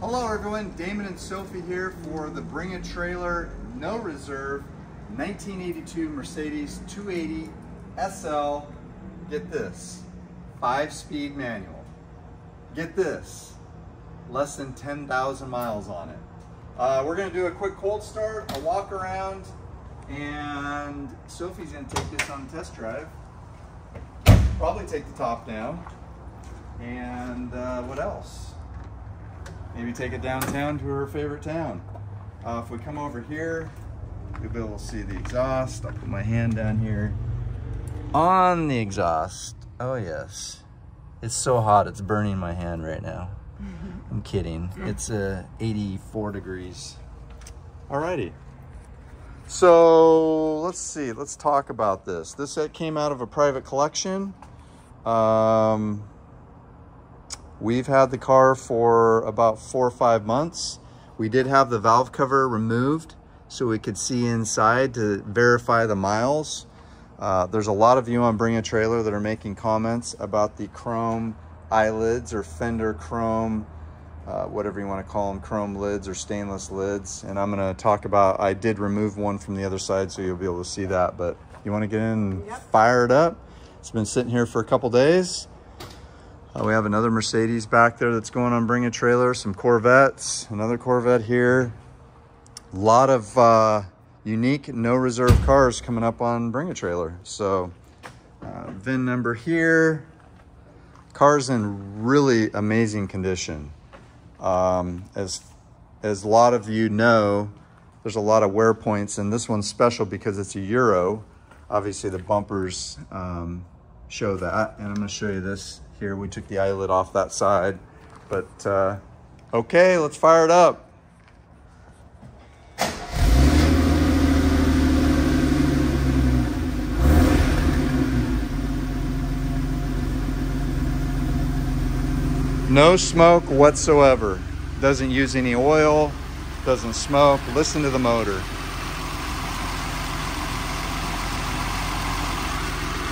Hello everyone, Damon and Sophie here for the Bring A Trailer, no reserve, 1982 Mercedes 280SL, get this, 5-speed manual, get this, less than 10,000 miles on it. We're going to do a quick cold start, a walk around, and Sophie's going to take this on a test drive, probably take the top down, and what else? Maybe take it downtown to her favorite town. If we come over here, you'll be able to see the exhaust. I'll put my hand down here on the exhaust. Oh yes, it's so hot it's burning my hand right now. I'm kidding, it's 84 degrees. Alrighty, so let's see, let's talk about this. This set came out of a private collection. We've had the car for about 4 or 5 months. We did have the valve cover removed so we could see inside to verify the miles. There's a lot of you on Bring a Trailer that are making comments about the chrome eyelids or fender chrome, whatever you want to call them, chrome lids or stainless lids. And I'm going to talk about, I did remove one from the other side so you'll be able to see that, but you want to get in and fire it up. It's been sitting here for a couple days. We have another Mercedes back there that's going on Bring a Trailer, some Corvettes, another Corvette here. A lot of unique, no reserve cars coming up on Bring a Trailer. So VIN number here. Car's in really amazing condition. As a lot of you know, there's a lot of wear points, and this one's special because it's a Euro. Obviously the bumpers show that, and I'm going to show you this. Here we took the eyelid off that side, but okay, let's fire it up. No smoke whatsoever. Doesn't use any oil, doesn't smoke. Listen to the motor.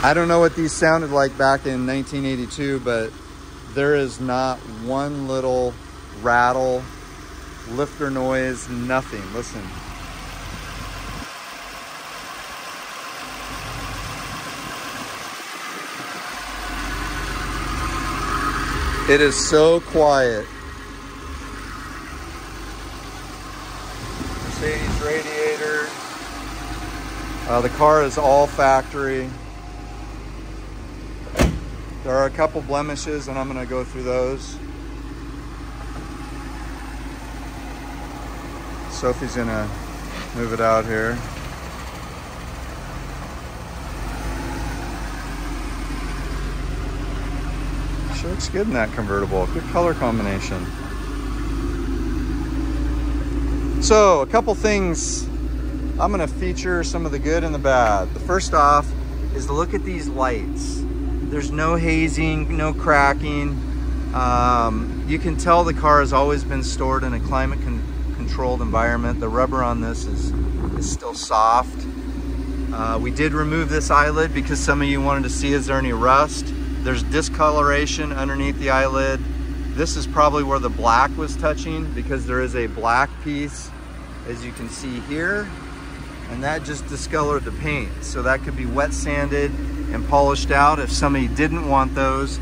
I don't know what these sounded like back in 1982, but there is not one little rattle, lifter noise, nothing. Listen. It is so quiet. Mercedes radiator. The car is all factory. There are a couple blemishes, and I'm going to go through those. Sophie's going to move it out here. She looks good in that convertible. Good color combination. So, a couple things. I'm going to feature some of the good and the bad. The first off is to look at these lights. There's no hazing, no cracking. You can tell the car has always been stored in a climate controlled environment. The rubber on this is still soft. We did remove this eyelid because some of you wanted to see, is there any rust? There's discoloration underneath the eyelid. This is probably where the black was touching because there is a black piece, as you can see here, and that just discolored the paint. So that could be wet sanded and polished out if somebody didn't want those,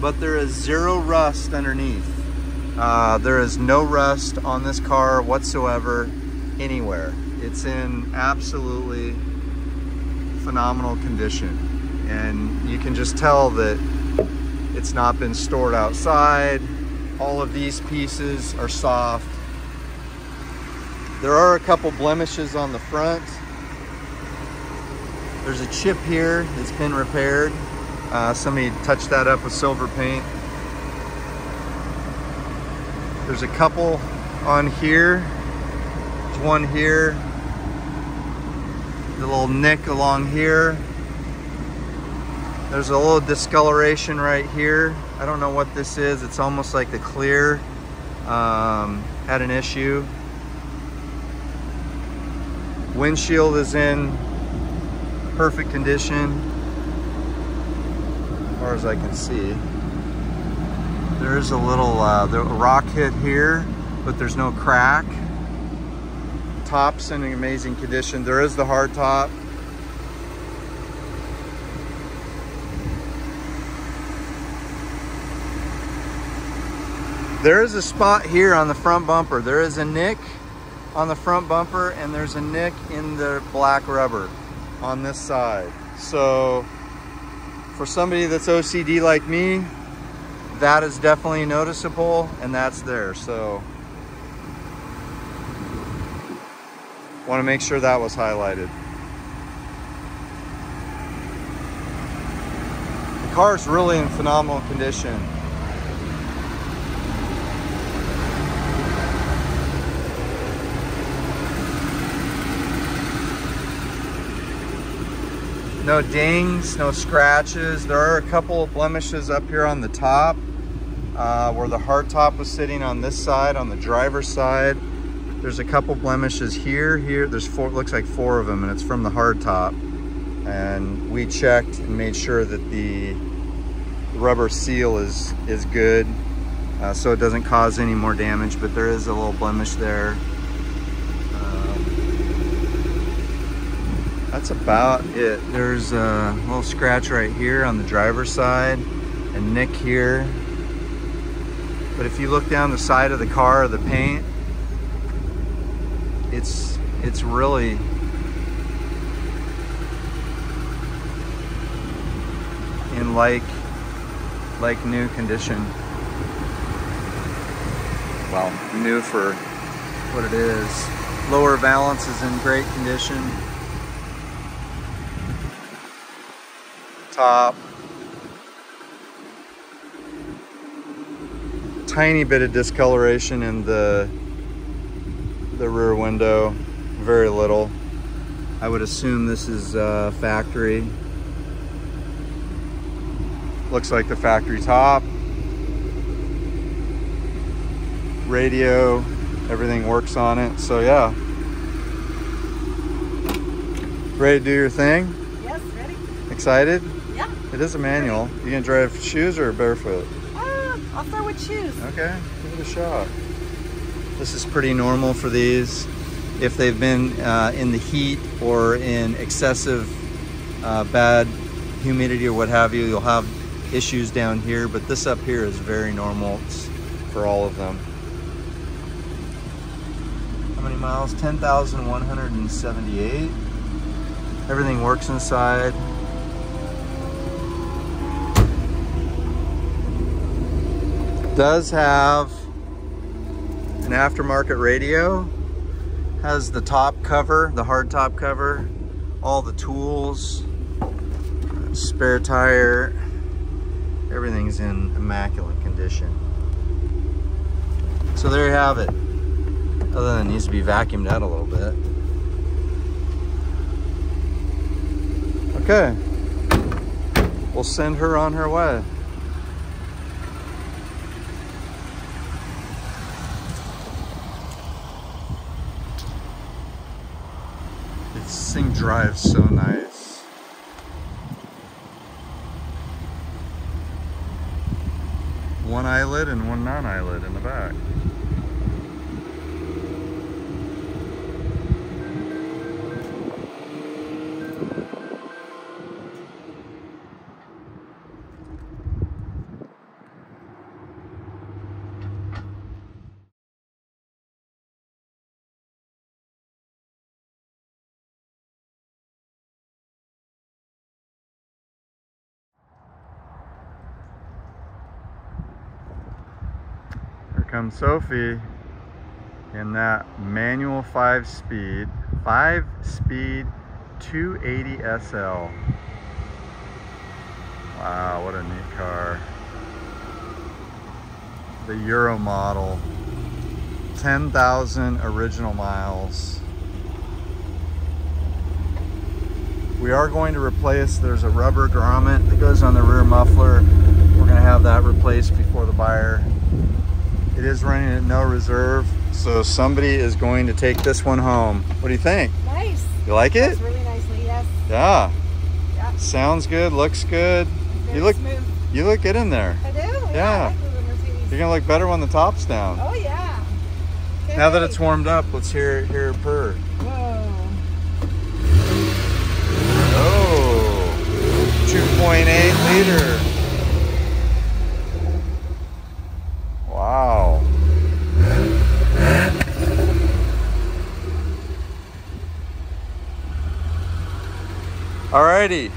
but there is zero rust underneath. There is no rust on this car whatsoever anywhere. It's in absolutely phenomenal condition, and you can just tell that it's not been stored outside. All of these pieces are soft. There are a couple blemishes on the front. There's a chip here that's been repaired. Somebody touched that up with silver paint. There's a couple on here. There's one here. The little nick along here. There's a little discoloration right here. I don't know what this is. It's almost like the clear had an issue. Windshield is in perfect condition as far as I can see. There's a little rock hit here. but there's no crack. Top's in an amazing condition. There is the hard top. There is a spot here on the front bumper. There is a nick on the front bumper, and there's a nick in the black rubber on this side. So for somebody that's OCD like me, that is definitely noticeable, and that's there. So want to make sure that was highlighted. The car is really in phenomenal condition. No dings, no scratches. There are a couple of blemishes up here on the top, where the hard top was sitting on this side, on the driver's side. There's a couple blemishes here, There's four, looks like four of them, and it's from the hard top. And we checked and made sure that the rubber seal is good, so it doesn't cause any more damage, but there is a little blemish there. That's about it. There's a little scratch right here on the driver's side, a nick here. But if you look down the side of the car or the paint, it's really in like new condition. Well, new for what it is. Lower valance is in great condition. Top. Tiny bit of discoloration in the rear window, very little. I would assume this is factory. Looks like the factory top. Radio, everything works on it. So yeah, ready to do your thing? Yes, ready. Excited? Yeah. It is a manual. You gonna drive shoes or barefoot? I'll start with shoes. Okay, give it a shot. This is pretty normal for these. If they've been in the heat or in excessive bad humidity or what have you, you'll have issues down here, but this up here is very normal. It's for all of them. How many miles? 10,178. Everything works inside. Does have an aftermarket radio, has the top cover, the hard top cover, all the tools, spare tire, everything's in immaculate condition. So there you have it. Other than it needs to be vacuumed out a little bit. Okay, we'll send her on her way. This thing drives so nice. One eyelid and one non-eyelid in the back. Comes Sophie in that manual 5-speed 280SL. Wow, what a neat car. The Euro model, 10,000 original miles. We are going to replace, there's a rubber grommet that goes on the rear muffler. We're gonna have that replaced before the buyer. It is running at no reserve, so somebody is going to take this one home. What do you think? Nice. You like it? It's really nicely, yes. Yeah. Yeah. Sounds good, looks good. You look good in there. I do? Yeah. I like the Mercedes. You're gonna look better when the top's down. Oh yeah. Okay. Now that it's warmed up, let's hear it purr. Whoa. Oh, 2.8 liter. Wow. Alrighty.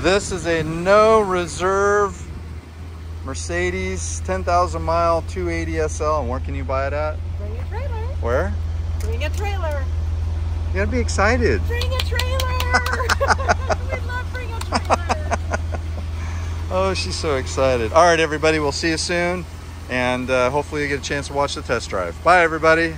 This is a no reserve Mercedes 10,000 mile 280SL. And where can you buy it at? Bring A Trailer. Where? Bring A Trailer. You gotta be excited. Bring A Trailer. We love Bring A Trailer. Oh, she's so excited. All right, everybody. We'll see you soon. And hopefully you get a chance to watch the test drive. Bye, everybody.